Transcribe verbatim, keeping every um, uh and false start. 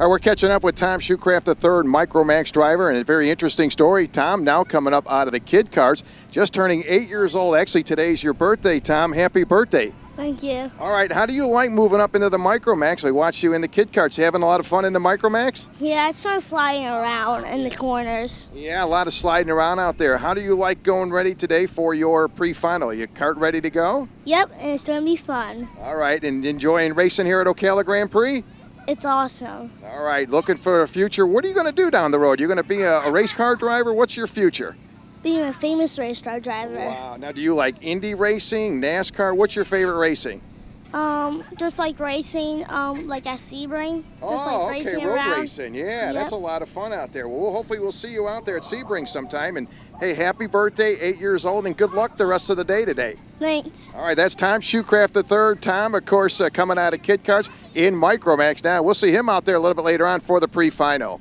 All right, we're catching up with Tom Shoecraft the third, Micro Max driver, and a very interesting story. Tom, now coming up out of the kid cars, just turning eight years old. Actually, today's your birthday, Tom. Happy birthday. Thank you. All right, how do you like moving up into the Micro Max? I watched you in the kid cars. You having a lot of fun in the Micro Max? Yeah, I started sliding around in the corners. Yeah, a lot of sliding around out there. How do you like going ready today for your pre-final? Your kart ready to go? Yep, and it's going to be fun. All right, and enjoying racing here at Ocala Gran Prix? It's awesome. All right, looking for a future. What are you going to do down the road? You're going to be a, a race car driver? What's your future? Being a famous race car driver. Wow. Now, do you like indie racing, NASCAR? What's your favorite racing? Um, just like racing, um, like at Sebring. Oh, just like okay, racing road around. Racing. Yeah, yep. That's a lot of fun out there. Well, hopefully we'll see you out there at Sebring sometime. And, hey, happy birthday, eight years old, and good luck the rest of the day today. Thanks. All right, that's Tom Shoecraft the third. Tom, of course, uh, coming out of kid cars in Micro Max now. We'll see him out there a little bit later on for the pre-final.